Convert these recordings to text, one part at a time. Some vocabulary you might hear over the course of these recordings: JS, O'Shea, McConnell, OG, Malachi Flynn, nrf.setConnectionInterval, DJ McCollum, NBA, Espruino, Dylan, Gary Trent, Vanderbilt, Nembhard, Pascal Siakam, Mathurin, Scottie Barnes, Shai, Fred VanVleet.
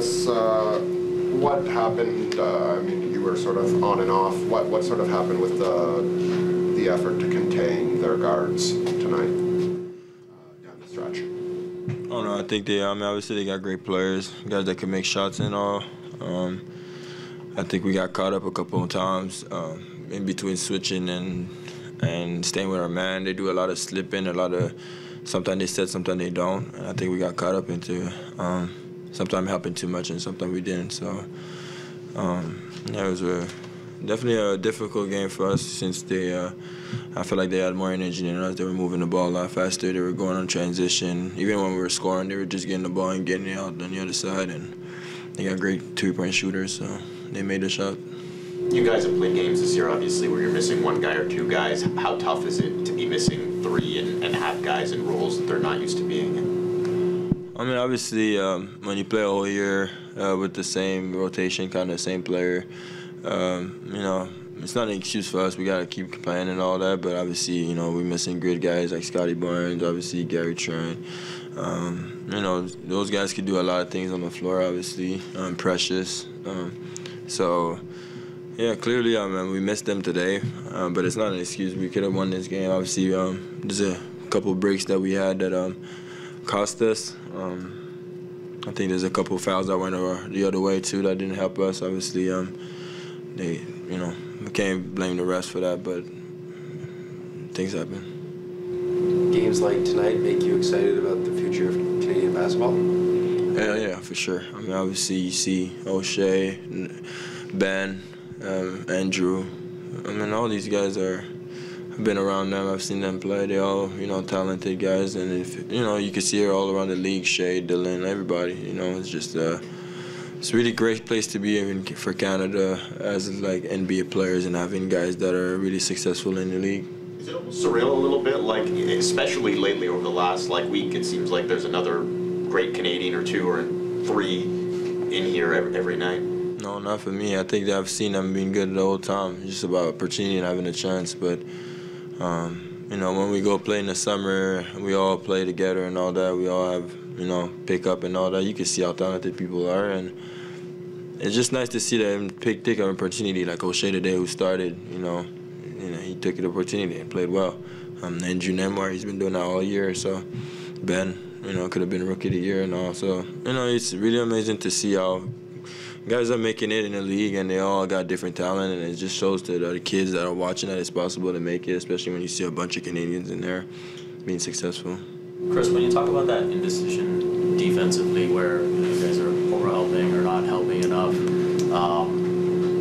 curious what happened. I mean, you were sort of on and off. What sort of happened with the effort to contain their guards tonight down the stretch? I don't know. I think they. I mean, obviously they got great players, guys that can make shots and all. I think we got caught up a couple of times in between switching and staying with our man. They do a lot of slipping, a lot of sometimes they set, sometimes they don't. And I think we got caught up into sometimes helping too much and sometimes we didn't. So yeah, it was definitely a difficult game for us since they. I feel like they had more energy than us. They were moving the ball a lot faster. They were going on transition. Even when we were scoring, they were just getting the ball and getting it out on the other side. And they got great two-point shooters, so they made a shot. You guys have played games this year, obviously, where you're missing one guy or two guys. How tough is it to be missing three and have guys in roles that they're not used to being in? I mean, obviously, when you play a whole year with the same rotation, kind of same player, you know, it's not an excuse for us. We got to keep playing and all that, but obviously, you know, we're missing great guys like Scottie Barnes, obviously Gary Trent. You know, those guys could do a lot of things on the floor, obviously, Precious. So, yeah, clearly, I mean, we missed them today, but it's not an excuse. We could have won this game. Obviously, there's a couple breaks that we had that cost us. I think there's a couple fouls that went the other way, too, that didn't help us. Obviously, they, you know, we can't blame the refs for that, but things happen. Games like tonight make you excited about the future of Canadian basketball? Yeah, for sure. I mean, obviously, you see O'Shea, Ben, Andrew. I mean, all these guys are. I've been around them. I've seen them play. They're all, you know, talented guys. And if you know, you can see it all around the league. Shai, Dylan, everybody. You know, it's just it's a really great place to be in for Canada as like NBA players and having guys that are really successful in the league. Is it almost surreal a little bit, like especially lately over the last like week? It seems like there's another great Canadian or two or three in here every night. No, not for me. I think that I've seen them being good the whole time. It's just about opportunity and having a chance. But you know, when we go play in the summer, we all play together and all that. We all have, you know, pick up and all that. You can see how talented people are, and it's just nice to see them take an opportunity like O'Shea today, who started. You know. You know, he took the opportunity and played well. Andrew Nembhard, he's been doing that all year. So Ben, you know, could have been rookie of the year and all. So you know, it's really amazing to see how guys are making it in the league, and they all got different talent. And it just shows to the other kids that are watching that it's possible to make it, especially when you see a bunch of Canadians in there being successful. Chris, when you talk about that indecision defensively, where you know, guys are over helping or not helping enough.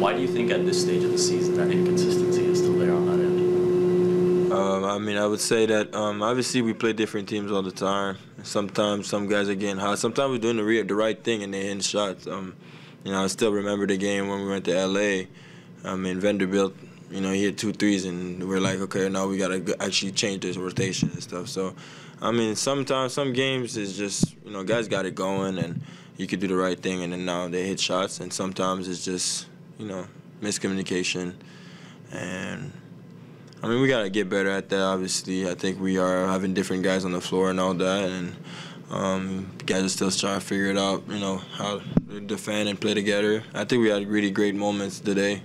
Why do you think at this stage of the season that inconsistency is still there on that end? I mean, I would say that obviously we play different teams all the time. Sometimes some guys are getting hot. Sometimes we're doing the right thing and they're hitting shots. You know, I still remember the game when we went to LA in Vanderbilt. You know, he hit 2 threes and we're like, okay, now we got to actually change this rotation and stuff. So, I mean, sometimes some games it's just, you know, guys got it going and you could do the right thing and then now they hit shots. And sometimes it's just, you know, miscommunication, and I mean, we gotta get better at that. Obviously, I think we are having different guys on the floor and all that, and guys are still trying to figure it out. You know, how to defend and play together. I think we had really great moments today,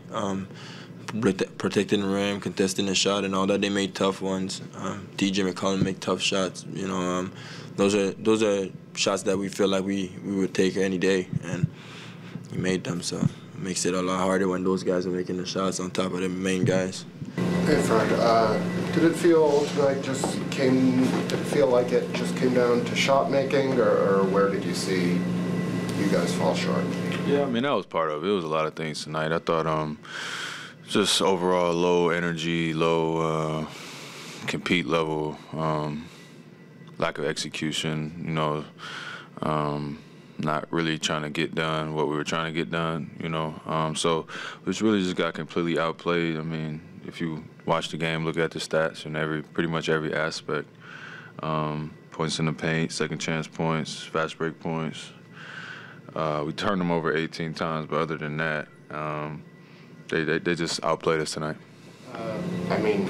protecting the rim, contesting the shot, and all that. They made tough ones. DJ McCollum made tough shots. You know, those are shots that we feel like we would take any day, and he made them so. Makes it a lot harder when those guys are making the shots on top of the main guys. Hey Fred, did it feel tonight just came? Did it feel like it just came down to shot making, or where did you see you guys fall short? Yeah, I mean that was part of it. It was a lot of things tonight. I thought just overall low energy, low compete level, lack of execution. You know. Not really trying to get done what we were trying to get done, you know. So it's really just got completely outplayed. I mean, if you watch the game, look at the stats and pretty much every aspect. Points in the paint, second chance points, fast break points. We turned them over 18 times, but other than that, they just outplayed us tonight. I mean,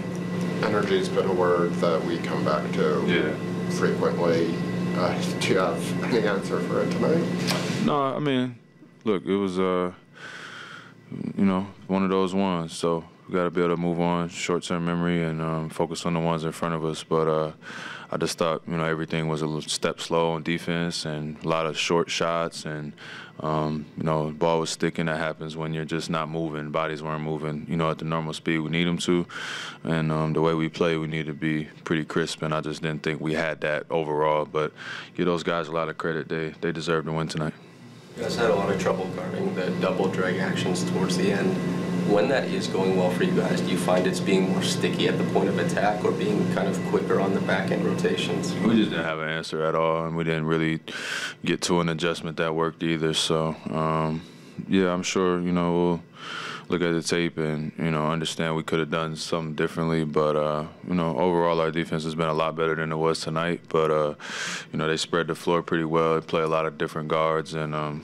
energy's been a word that we come back to frequently. Do you have any answer for it tonight? No, I mean, look, it was, you know, one of those ones. So we got to be able to move on, short-term memory, and focus on the ones in front of us. But I just thought, you know, everything was a little step slow on defense and a lot of short shots. And, you know, the ball was sticking. That happens when you're just not moving. Bodies weren't moving, you know, at the normal speed we need them to. And the way we play, we need to be pretty crisp. And I just didn't think we had that overall. But give those guys a lot of credit. They deserve to win tonight. You guys had a lot of trouble guarding the double drag actions towards the end. When that is going well for you guys, do you find it's being more sticky at the point of attack or being kind of quicker on the back end rotations? We just didn't have an answer at all, and we didn't really get to an adjustment that worked either. So, yeah, I'm sure, you know, we'll look at the tape and, you know, understand we could have done something differently. But, you know, overall our defense has been a lot better than it was tonight. But, you know, they spread the floor pretty well. They play a lot of different guards and,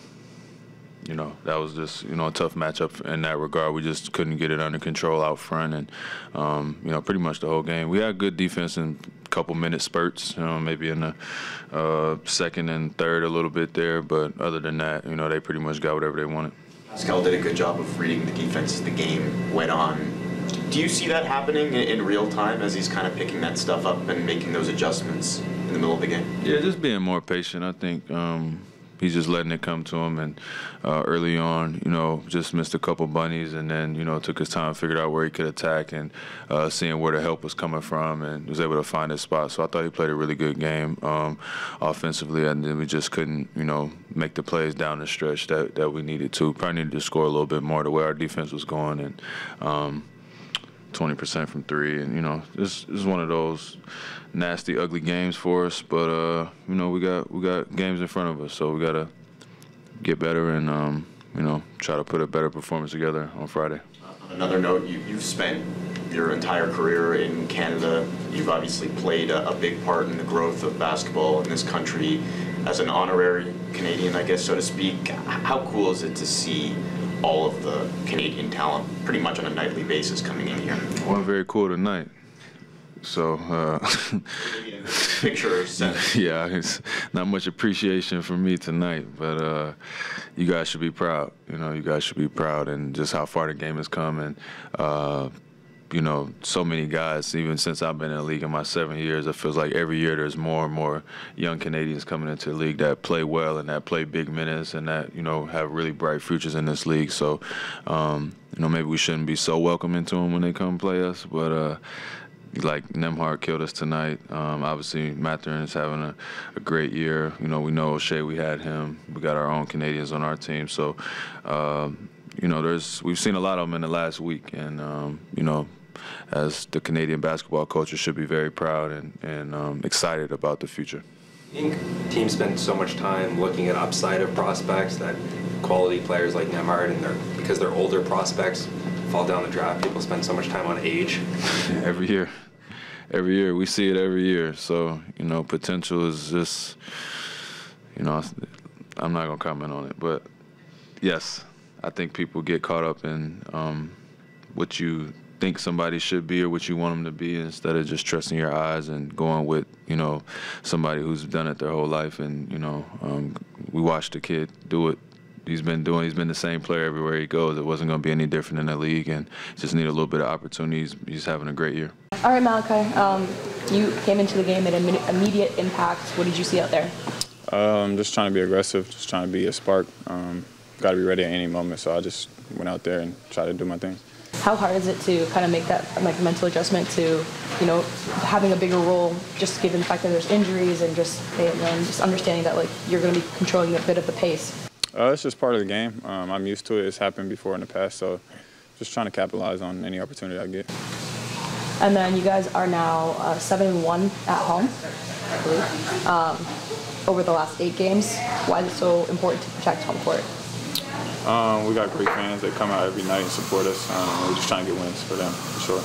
you know, that was just, you know, a tough matchup in that regard. We just couldn't get it under control out front and, you know, pretty much the whole game. We had good defense in a couple-minute spurts, you know, maybe in the second and third a little bit there. But other than that, you know, they pretty much got whatever they wanted. Pascal did a good job of reading the defense as the game went on. Do you see that happening in real time as he's kind of picking that stuff up and making those adjustments in the middle of the game? Yeah, just being more patient, I think. He's just letting it come to him, and early on, you know, just missed a couple bunnies, and then, you know, took his time, figured out where he could attack, and seeing where the help was coming from, and was able to find his spot. So I thought he played a really good game offensively, and then we just couldn't, you know, make the plays down the stretch that we needed to. Probably needed to score a little bit more the way our defense was going, and 20% from three, and, you know, this is one of those nasty, ugly games for us. But you know, we got games in front of us, so we gotta get better and you know, try to put a better performance together on Friday. On another note, you've spent your entire career in Canada. You've obviously played a big part in the growth of basketball in this country as an honorary Canadian, I guess, so to speak. How cool is it to see all of the Canadian talent pretty much on a nightly basis coming in here? Well, very cool tonight. So, pictures. Yeah, it's not much appreciation for me tonight, but you guys should be proud. You know, you guys should be proud, and just how far the game has come, and you know, so many guys. Even since I've been in the league in my 7 years, it feels like every year there's more and more young Canadians coming into the league that play well and that play big minutes and that, you know, have really bright futures in this league. So, you know, maybe we shouldn't be so welcoming to them when they come play us, but like Nembhard killed us tonight. Obviously, Mathurin is having a great year. You know, we know O'Shea, we had him. We got our own Canadians on our team. So, you know, we've seen a lot of them in the last week. And, you know, as the Canadian basketball culture should be very proud and excited about the future. I think teams spend so much time looking at upside of prospects that quality players like Nembhard, and because they're older prospects, fall down the draft. People spend so much time on age. Every year. We see it every year. So, you know, potential is just, you know, I'm not going to comment on it. But, yes, I think people get caught up in what you think somebody should be or what you want them to be, instead of just trusting your eyes and going with, you know, somebody who's done it their whole life. And, you know, we watched the kid do it. He's been the same player everywhere he goes. It wasn't going to be any different in the league, and just need a little bit of opportunities. He's having a great year. All right, Malachi, you came into the game at an immediate impact. What did you see out there? Just trying to be aggressive, just trying to be a spark. Got to be ready at any moment, so I just went out there and tried to do my thing. How hard is it to kind of make that, like, mental adjustment to, you know, having a bigger role, just given the fact that there's injuries and just understanding that, like, you're going to be controlling a bit of the pace? It's just part of the game. I'm used to it. It's happened before in the past, so just trying to capitalize on any opportunity I get. And then you guys are now 7-1 at home, I believe, over the last 8 games. Why is it so important to protect home court? We got great fans that come out every night and support us. We're just trying to get wins for them, for sure.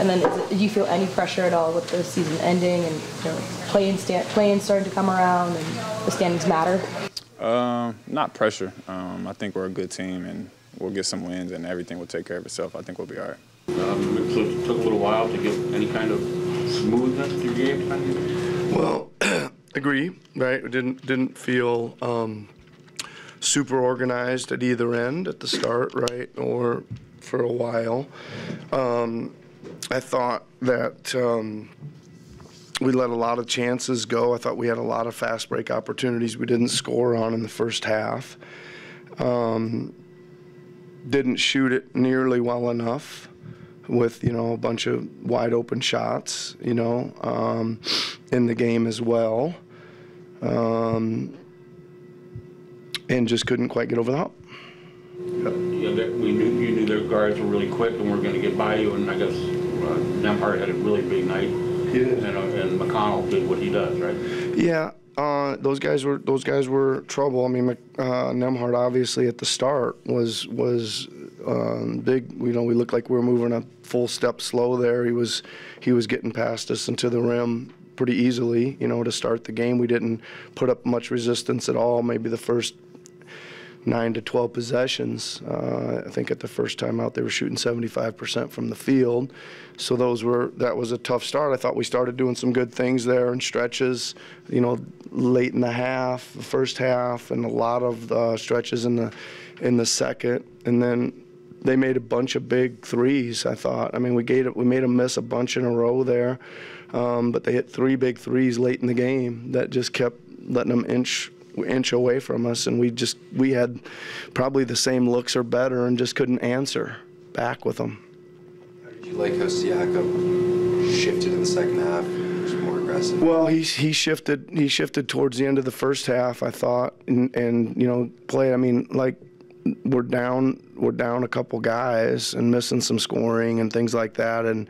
And then do you feel any pressure at all with the season ending and, you know, play-ins starting to come around and the standings matter? Not pressure. I think we're a good team and we'll get some wins and everything will take care of itself. I think we'll be all right. It took a little while to get any kind of smoothness to the game. Well, agree, right? We didn't feel super organized at either end at the start, right? Or for a while. I thought that we let a lot of chances go. I thought we had a lot of fast break opportunities we didn't score on in the first half. Didn't shoot it nearly well enough with, you know, a bunch of wide open shots, you know, in the game as well. And just couldn't quite get over the hump. Yeah, you knew their guards were really quick and were going to get by you, and I guess Nembhard had a really big night. Yeah. And McConnell did what he does, right? Yeah, those guys were trouble. I mean, Nembhard obviously at the start was big. You know, we looked like we were moving a full step slow there. He was getting past us and to the rim pretty easily. You know, to start the game, we didn't put up much resistance at all. Maybe the first 9 to 12 possessions. I think at the first time out, they were shooting 75% from the field. So that was a tough start. I thought we started doing some good things there in stretches, you know, late in the half, the first half, and a lot of stretches in the second. And then they made a bunch of big threes, I thought. I mean, we made them miss a bunch in a row there, but they hit 3 big threes late in the game that just kept letting them inch away from us, and we had probably the same looks or better and just couldn't answer back with them. How did you like how Siakam shifted in the second half? Was more aggressive? Well, he shifted towards the end of the first half, I thought, and you know, I mean, like, we're down a couple guys and missing some scoring and things like that, and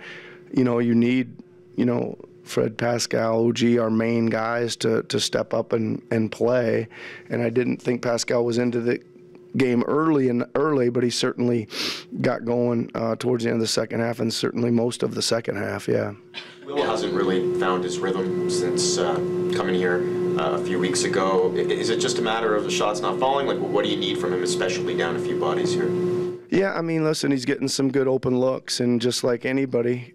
you know, you need, you know, Fred, Pascal, OG, our main guys to step up and play. And I didn't think Pascal was into the game early, but he certainly got going towards the end of the second half, and certainly most of the second half, yeah. Will hasn't really found his rhythm since coming here a few weeks ago. Is it just a matter of the shots not falling? Like, what do you need from him, especially down a few bodies here? Yeah, I mean, listen, he's getting some good open looks, and just like anybody,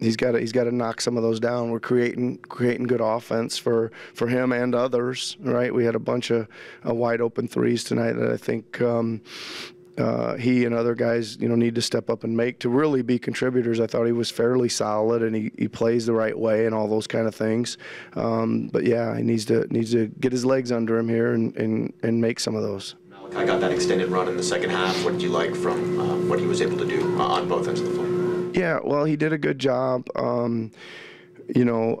he's got to knock some of those down. We're creating good offense for him and others, right? We had a bunch of wide open threes tonight that I think he and other guys, you know, need to step up and make to really be contributors. I thought he was fairly solid, and he plays the right way and all those kind of things. But yeah, he needs to get his legs under him here and make some of those. Malachi got that extended run in the second half. What did you like from what he was able to do on both ends of the floor? Yeah, well, he did a good job. You know,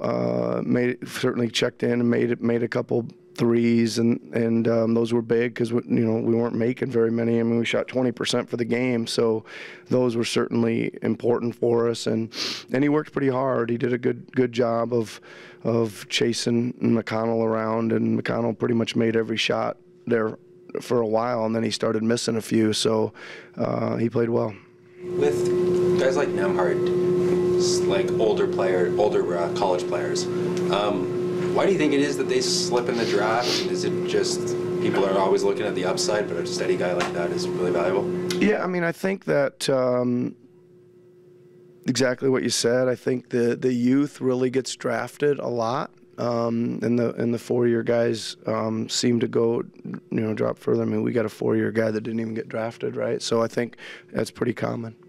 certainly checked in and made a couple threes, and those were big because we weren't making very many. I mean, we shot 20% for the game, so those were certainly important for us. And he worked pretty hard. He did a good job of chasing McConnell around, and McConnell pretty much made every shot there for a while, and then he started missing a few. So he played well. With guys like Nembhard, like older college players, why do you think it is that they slip in the draft? And is it just people are always looking at the upside, but a steady guy like that is really valuable? Yeah, I mean, I think that exactly what you said. I think the youth really gets drafted a lot, and the four-year guys seem to go, drop further. I mean, we got a four-year guy that didn't even get drafted, right? So I think that's pretty common.